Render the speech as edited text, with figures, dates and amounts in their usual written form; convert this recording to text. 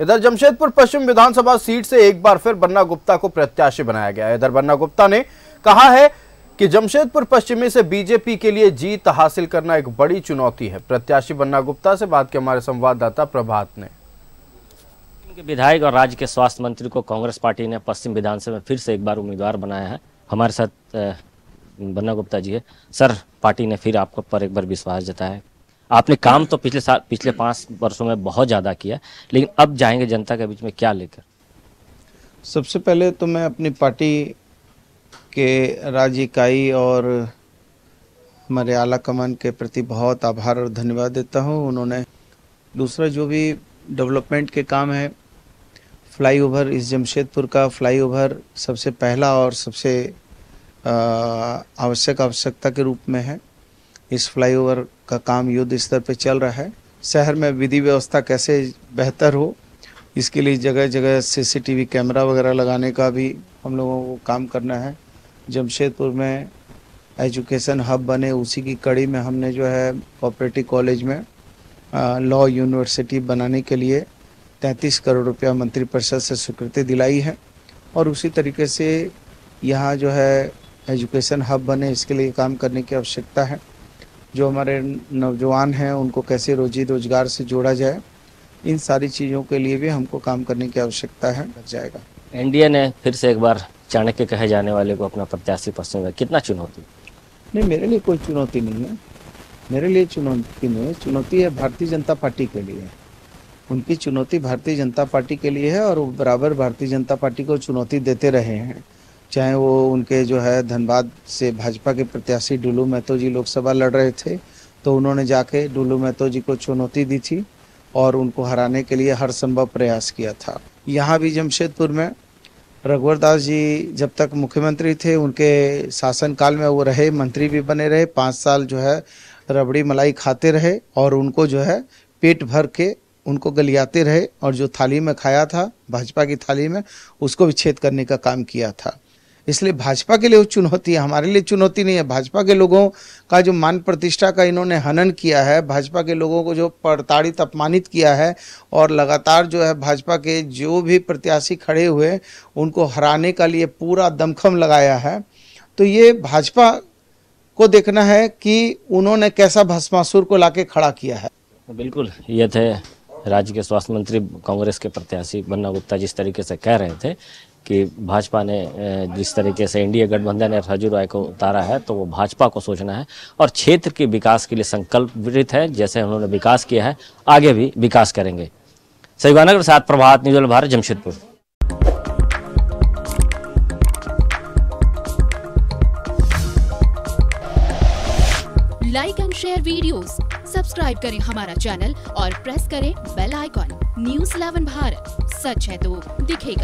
इधर जमशेदपुर पश्चिम विधानसभा सीट से एक बार फिर बन्ना गुप्ता को प्रत्याशी बनाया गया है। इधर बन्ना गुप्ता ने कहा है कि जमशेदपुर पश्चिमी से बीजेपी के लिए जीत हासिल करना एक बड़ी चुनौती है। प्रत्याशी बन्ना गुप्ता से बात की हमारे संवाददाता प्रभात ने। विधायक और राज्य के स्वास्थ्य मंत्री को कांग्रेस पार्टी ने पश्चिम विधानसभा में फिर से एक बार उम्मीदवार बनाया है। हमारे साथ बन्ना गुप्ता जी है। सर, पार्टी ने फिर आपको पर एक बार विश्वास जताया है। आपने काम तो पिछले 5 वर्षों में बहुत ज़्यादा किया, लेकिन अब जाएंगे जनता के बीच में क्या लेकर? सबसे पहले तो मैं अपनी पार्टी के राज्य इकाई और हमारे आला कमान के प्रति बहुत आभार और धन्यवाद देता हूँ। उन्होंने दूसरा जो भी डेवलपमेंट के काम है, फ्लाईओवर, इस जमशेदपुर का फ्लाईओवर सबसे पहला और सबसे आवश्यकता के रूप में है। इस फ्लाईओवर का काम युद्ध स्तर पर चल रहा है। शहर में विधि व्यवस्था कैसे बेहतर हो, इसके लिए जगह जगह सीसीटीवी कैमरा वगैरह लगाने का भी हम लोगों को काम करना है। जमशेदपुर में एजुकेशन हब बने, उसी की कड़ी में हमने जो है कोऑपरेटिव कॉलेज में लॉ यूनिवर्सिटी बनाने के लिए 33 करोड़ रुपया मंत्रिपरिषद से स्वीकृति दिलाई है। और उसी तरीके से यहाँ जो है एजुकेशन हब बने, इसके लिए काम करने की आवश्यकता है। जो हमारे नौजवान हैं उनको कैसे रोजी रोजगार से जोड़ा जाए, इन सारी चीज़ों के लिए भी हमको काम करने की आवश्यकता है। लग जाएगा। एनडीए ने फिर से एक बार चाणक्य कहे जाने वाले को अपना प्रत्याशी पसंद है, कितना चुनौती? नहीं, मेरे लिए कोई चुनौती नहीं है। मेरे लिए चुनौती नहीं है, चुनौती है भारतीय जनता पार्टी के लिए। उनकी चुनौती भारतीय जनता पार्टी के लिए है और वो बराबर भारतीय जनता पार्टी को चुनौती देते रहे हैं। चाहे वो उनके जो है धनबाद से भाजपा के प्रत्याशी डुलू महतो जी लोकसभा लड़ रहे थे, तो उन्होंने जाके डुलू महतो जी को चुनौती दी थी और उनको हराने के लिए हर संभव प्रयास किया था। यहाँ भी जमशेदपुर में रघुवर दास जी जब तक मुख्यमंत्री थे, उनके शासनकाल में वो रहे, मंत्री भी बने रहे, 5 साल जो है रबड़ी मलाई खाते रहे और उनको जो है पेट भर के उनको गलियाते रहे और जो थाली में खाया था भाजपा की थाली में, उसको विच्छेद करने का काम किया था। इसलिए भाजपा के लिए वो चुनौती है, हमारे लिए चुनौती नहीं है। भाजपा के लोगों का जो मान प्रतिष्ठा का इन्होंने हनन किया है, भाजपा के लोगों को जो प्रताड़ित अपमानित किया है और लगातार जो है भाजपा के जो भी प्रत्याशी खड़े हुए उनको हराने का लिए पूरा दमखम लगाया है, तो ये भाजपा को देखना है कि उन्होंने कैसा भस्मासुर को लाके खड़ा किया है। बिल्कुल, ये थे राज्य के स्वास्थ्य मंत्री कांग्रेस के प्रत्याशी बन्ना गुप्ता। जिस तरीके से कह रहे थे कि भाजपा ने जिस तरीके से एनडीए गठबंधन ने राजू राय को उतारा है, तो वो भाजपा को सोचना है और क्षेत्र के विकास के लिए संकल्पित है। जैसे उन्होंने विकास किया है, आगे भी विकास करेंगे। सहीवानगर साथ Prabhat, news Bharat, Jamshedpur. Like and share videos, subscribe करें हमारा चैनल और प्रेस करें बेल आइकॉन। न्यूज़ 11 भारत, सच है तो दिखेगा।